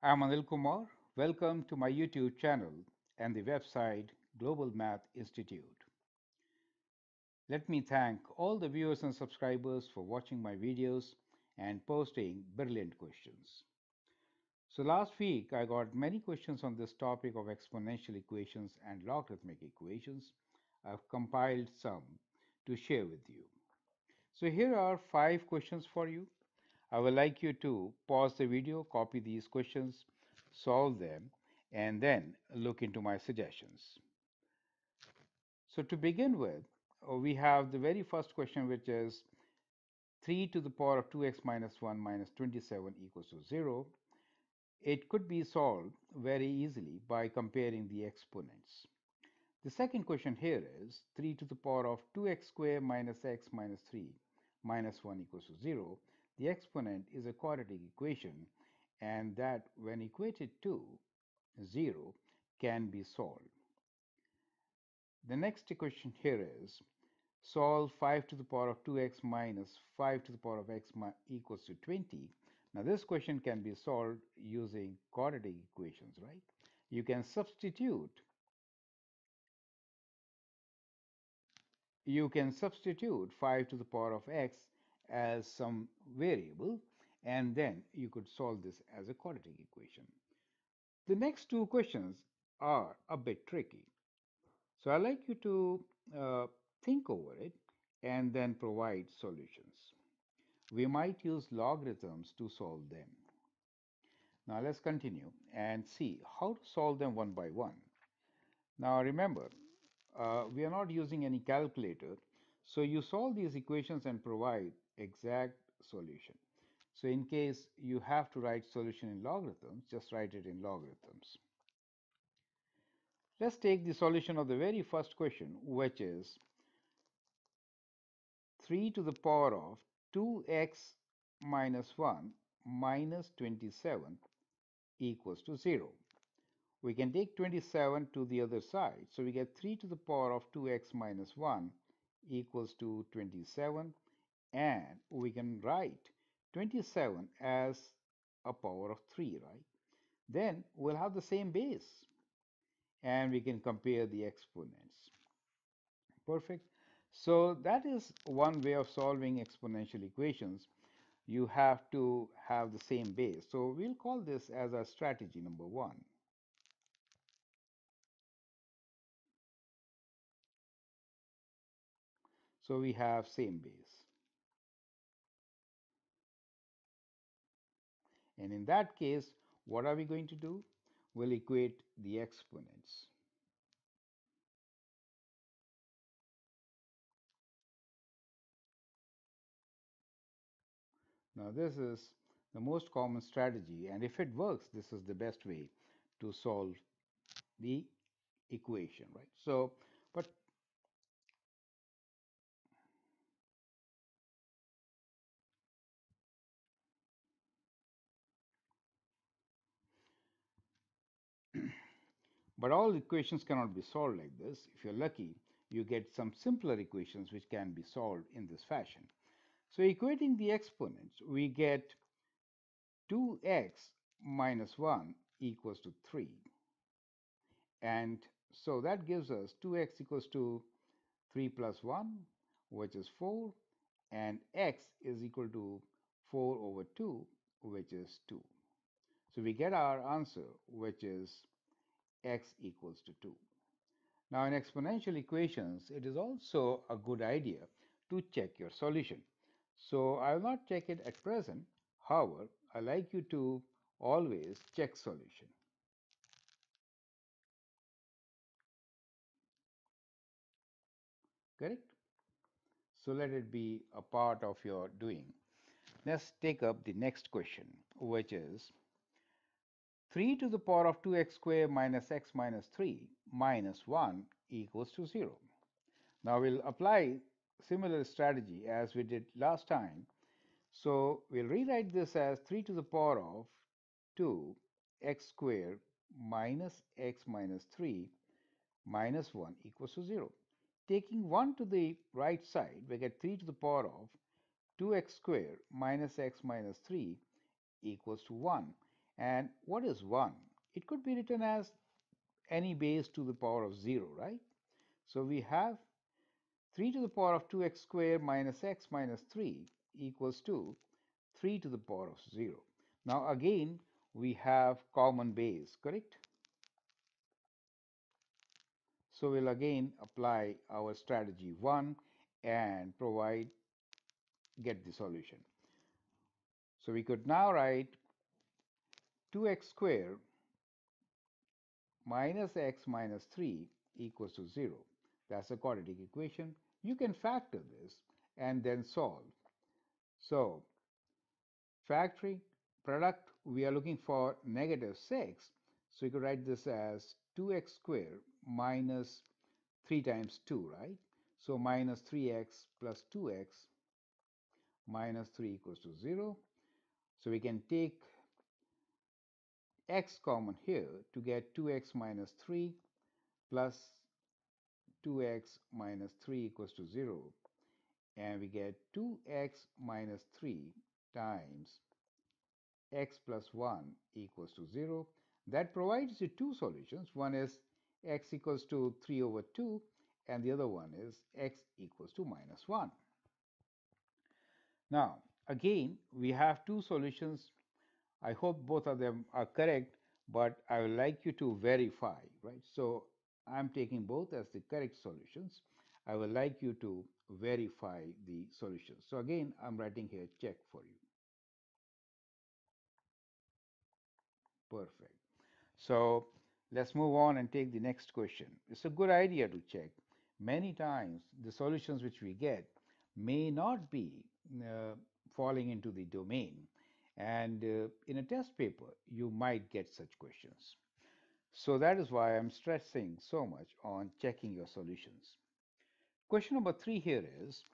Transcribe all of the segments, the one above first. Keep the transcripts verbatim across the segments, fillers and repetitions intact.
I am Anil Kumar. Welcome to my YouTube channel and the website Global Math Institute. Let me thank all the viewers and subscribers for watching my videos and posting brilliant questions. So last week I got many questions on this topic of exponential equations and logarithmic equations. I've compiled some to share with you. So here are five questions for you. I would like you to pause the video, copy these questions, solve them, and then look into my suggestions. So to begin with, we have the very first question, which is three to the power of two x minus one minus twenty-seven equals to zero. It could be solved very easily by comparing the exponents. The second question here is three to the power of two x squared minus x minus three minus one equals to zero. The exponent is a quadratic equation, and that when equated to zero can be solved. The next question here is solve five to the power of two x minus five to the power of x equals to twenty. Now this question can be solved using quadratic equations, right? You can substitute you can substitute five to the power of x as some variable, and then you could solve this as a quadratic equation. The next two questions are a bit tricky, so I'd like you to uh, think over it and then provide solutions. We might use logarithms to solve them. Now let's continue and see how to solve them one by one. Now remember, uh, we are not using any calculator, so you solve these equations and provide exact solution. So in case you have to write solution in logarithms, just write it in logarithms. Let's take the solution of the very first question, which is three to the power of two x minus one minus twenty-seven equals to zero. We can take twenty-seven to the other side, so we get three to the power of two x minus one equals to twenty-seven, and we can write twenty-seven as a power of three, right? Then we'll have the same base, and we can compare the exponents. Perfect. So that is one way of solving exponential equations. You have to have the same base, so we'll call this as our strategy number one. So we have same base, and in that case, what are we going to do? We'll equate the exponents. Now this is the most common strategy, and if it works, this is the best way to solve the equation, right? So, but But all equations cannot be solved like this. If you're lucky, you get some simpler equations which can be solved in this fashion. So equating the exponents, we get two x minus one equals to three. And so that gives us two x equals to three plus one, which is four, and x is equal to four over two, which is two. So we get our answer, which is x equals to two. Now in exponential equations, it is also a good idea to check your solution. So I will not check it at present. However, I like you to always check solution. Correct? So let it be a part of your doing. Let's take up the next question, which is three to the power of two x squared minus x minus three minus one equals to zero. Now we'll apply similar strategy as we did last time. So we'll rewrite this as three to the power of two x squared minus x minus three minus one equals to zero. Taking one to the right side, we get three to the power of two x squared minus x minus three equals to one. And what is one? It could be written as any base to the power of zero, right? So we have three to the power of two x squared minus x minus three equals to three to the power of zero. Now again, we have common base, correct? So we'll again apply our strategy one and provide, get the solution. So we could now write two x squared minus x minus three equals to zero. That's a quadratic equation. You can factor this and then solve. So factoring product, we are looking for negative six. So you could write this as two x squared minus three times two, right? So minus three x plus two x minus three equals to zero. So we can take x common here to get two x minus three plus two x minus three equals to zero, and we get two x minus three times x plus one equals to zero. That provides you two solutions. One is x equals to three over two, and the other one is x equals to minus one. Now again, we have two solutions. I hope both of them are correct, but I would like you to verify, right? So I'm taking both as the correct solutions. I would like you to verify the solutions. So again, I'm writing here check for you. Perfect. So let's move on and take the next question. It's a good idea to check. Many times the solutions which we get may not be uh, falling into the domain. And uh, in a test paper, you might get such questions. So that is why I'm stressing so much on checking your solutions. Question number three here is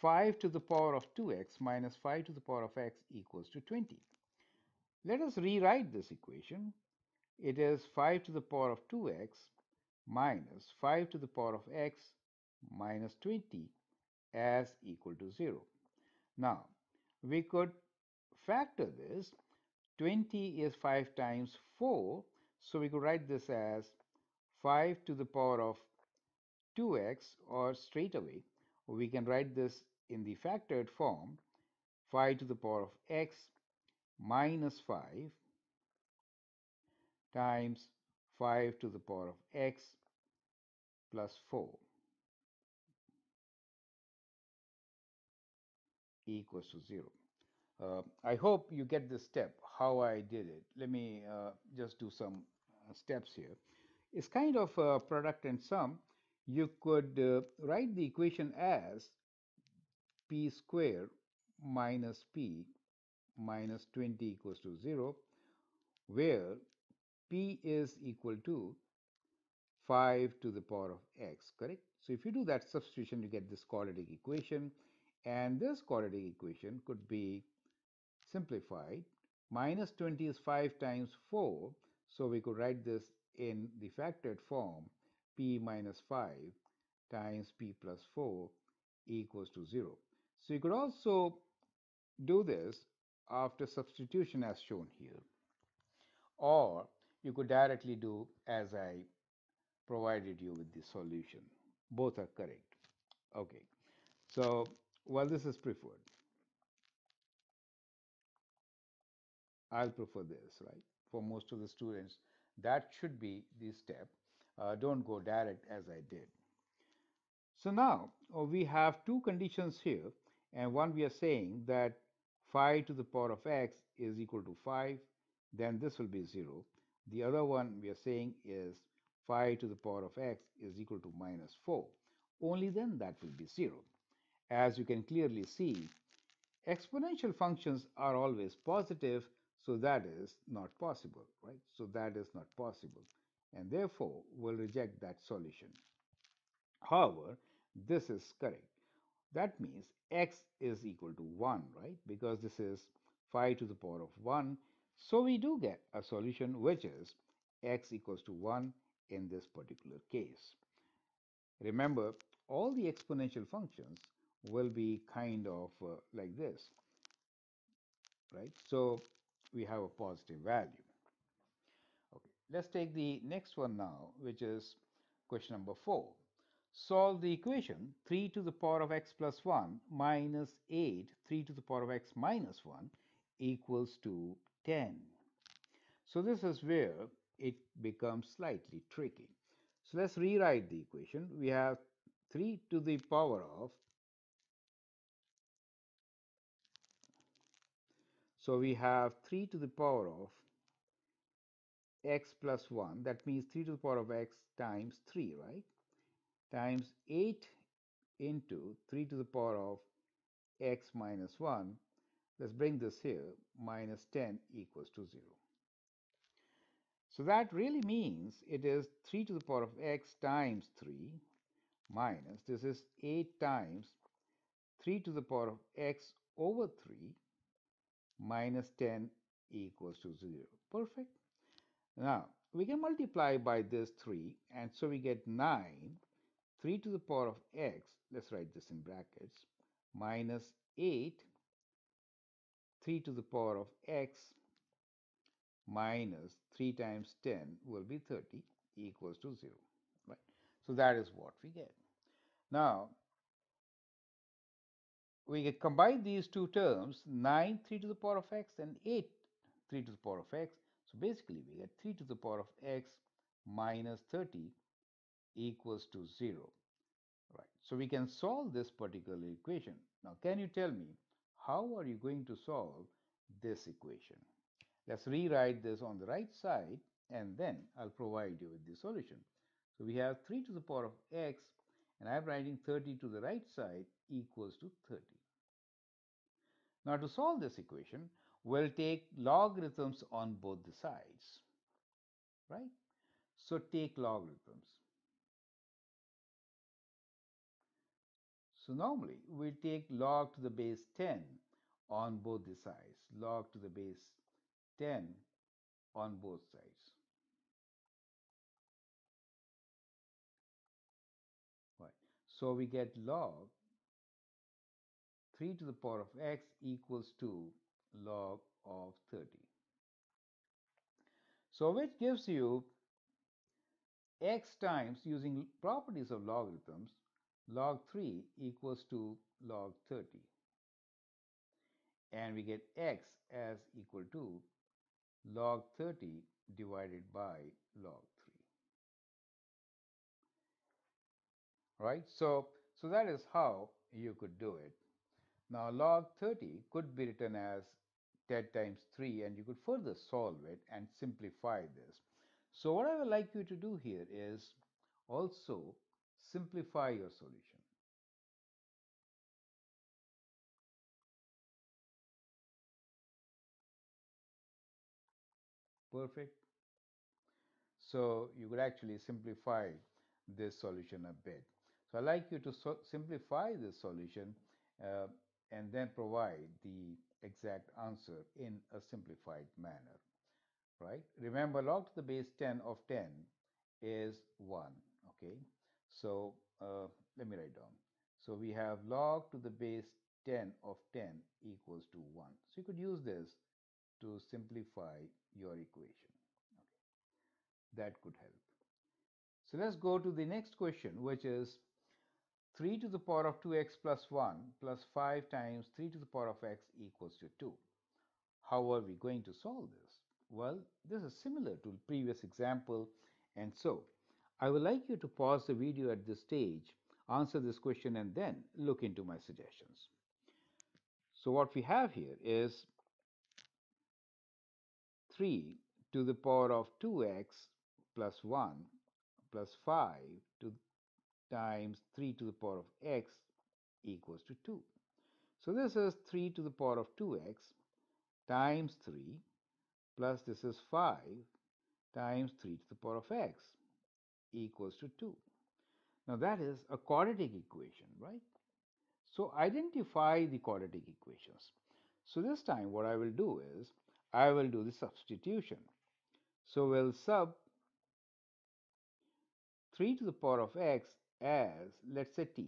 five to the power of two x minus five to the power of x equals to twenty. Let us rewrite this equation. It is five to the power of two x minus five to the power of x minus twenty as equal to zero. Now, we could factor this. twenty is five times four, so we could write this as five to the power of two x, or straight away we can write this in the factored form, five to the power of x minus five times five to the power of x plus four equals to zero. Uh, I hope you get this step, how I did it. Let me uh, just do some uh, steps here. It's kind of a product and sum. You could uh, write the equation as p squared minus p minus twenty equals to zero, where p is equal to five to the power of x, correct? So if you do that substitution, you get this quadratic equation. And this quadratic equation could be simplified. Minus twenty is five times four, so we could write this in the factored form, p minus five times p plus four equals to zero. So you could also do this after substitution as shown here, or you could directly do as I provided you with the solution. Both are correct. Okay, so well, this is preferred. I'll prefer this, right? For most of the students, that should be the step. Uh, don't go direct as I did. So now oh, we have two conditions here, and one we are saying that five to the power of x is equal to five, then this will be zero. The other one we are saying is five to the power of x is equal to minus four. Only then that will be zero. As you can clearly see, exponential functions are always positive, so that is not possible, right? So that is not possible, and therefore we'll reject that solution. However, this is correct. That means x is equal to one, right? Because this is five to the power of one. So we do get a solution which is x equals to one in this particular case. Remember, all the exponential functions will be kind of uh, like this, right? So we have a positive value. Okay, let's take the next one now, which is question number four. Solve the equation three to the power of x plus one minus eight, three to the power of x minus one equals to ten. So this is where it becomes slightly tricky. So let's rewrite the equation. We have three to the power of, so we have three to the power of x plus one, that means three to the power of x times three, right, times eight into three to the power of x minus one. Let's bring this here, minus ten equals to zero. So that really means it is three to the power of x times three minus, this is eight times three to the power of x over three minus ten equals to zero. Perfect. Now we can multiply by this three, and so we get nine, three to the power of x, let's write this in brackets, minus eight, three to the power of x minus three times ten will be thirty equals to zero, right? So that is what we get. Now we can combine these two terms, nine, three to the power of x, and eight, three to the power of x. So basically we get three to the power of x minus thirty equals to zero, right? So we can solve this particular equation. Now can you tell me, how are you going to solve this equation? Let's rewrite this on the right side, and then I'll provide you with the solution. So we have three to the power of x, and I'm writing thirty to the right side equals to thirty. Now to solve this equation, we'll take logarithms on both the sides, right? So take logarithms. So normally we take log to the base ten on both the sides, log to the base ten on both sides. Right. So we get log three to the power of x equals to log of thirty. So which gives you x times, using properties of logarithms, log three equals to log thirty. And we get x as equal to log thirty divided by log three, right? So, so that is how you could do it. Now log thirty could be written as ten times three, and you could further solve it and simplify this. So what I would like you to do here is also simplify your solution. Perfect. So you could actually simplify this solution a bit. So I'd like you to so simplify this solution uh, and then provide the exact answer in a simplified manner, right? Remember, log to the base ten of ten is one, okay? So uh, let me write down. So we have log to the base ten of ten equals to one. So you could use this to simplify your equation. Okay. That could help. So let's go to the next question, which is three to the power of two x plus one plus five times three to the power of x equals to two. How are we going to solve this? Well, this is similar to the previous example, and so I would like you to pause the video at this stage, answer this question, and then look into my suggestions. So what we have here is three to the power of two x plus one plus five to, times three to the power of x equals to two. So this is three to the power of two x times three, plus this is five times three to the power of x equals to two. Now that is a quadratic equation, right? So identify the quadratic equations. So this time what I will do is I will do the substitution. So we'll sub three to the power of x as, let's say, t,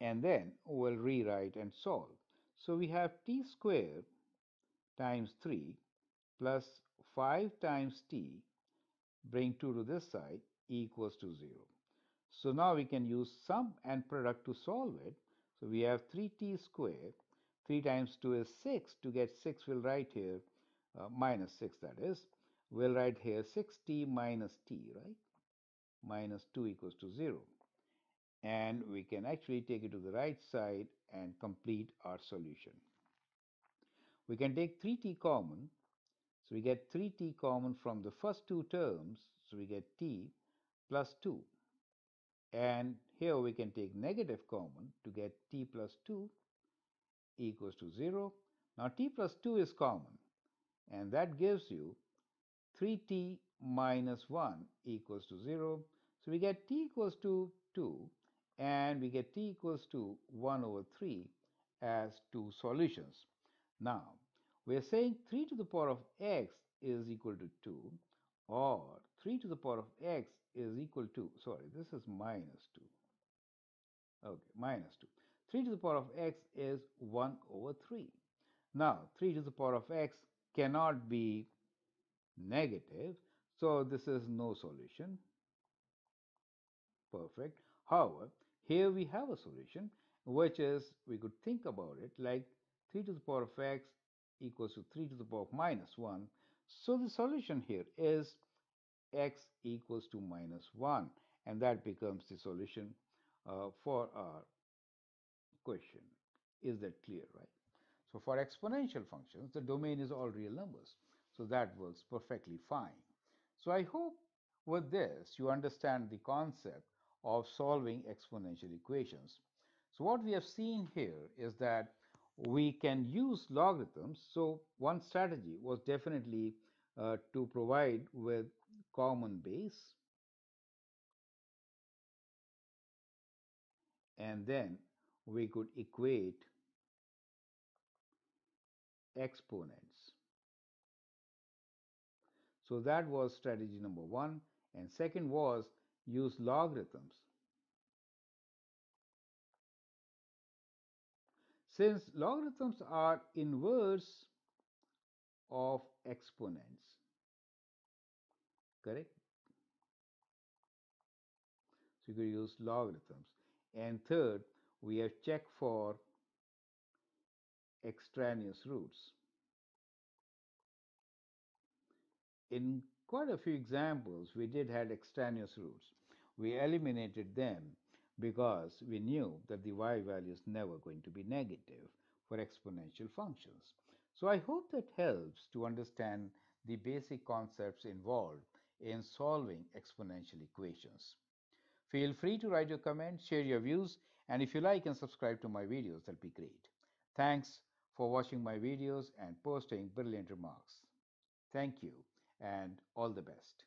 and then we'll rewrite and solve. So we have t squared times three plus five times t, bring two to this side, equals to zero. So now we can use sum and product to solve it. So we have three t squared, three times two is six, to get six we'll write here uh, minus six, that is, we'll write here six t minus t, right, minus two equals to zero. And we can actually take it to the right side and complete our solution. We can take three t common, so we get three t common from the first two terms, so we get t plus two. And here we can take negative common to get t plus two equals to zero. Now t plus two is common, and that gives you three t minus one equals to zero. So we get t equals to two, and we get t equals to one over three as two solutions. Now, we are saying three to the power of x is equal to two, or three to the power of x is equal to, sorry, this is minus two. Okay, minus two. three to the power of x is one over three. Now, three to the power of x cannot be negative, so this is no solution. Perfect. However, here we have a solution, which is, we could think about it like three to the power of x equals to three to the power of minus one. So the solution here is x equals to minus one, and that becomes the solution uh, for our question. Is that clear, right? So for exponential functions, the domain is all real numbers, so that works perfectly fine. So I hope with this you understand the concept of solving exponential equations. So what we have seen here is that we can use logarithms. So one strategy was definitely uh, to provide with common base and then we could equate exponents. So that was strategy number one, and second was use logarithms. Since logarithms are inverse of exponents, correct? So you could use logarithms. And third, we have checked for extraneous roots. In quite a few examples, we did have extraneous roots. We eliminated them because we knew that the y value is never going to be negative for exponential functions. So I hope that helps to understand the basic concepts involved in solving exponential equations. Feel free to write your comments, share your views, and if you like and subscribe to my videos, that'll be great. Thanks for watching my videos and posting brilliant remarks. Thank you and all the best.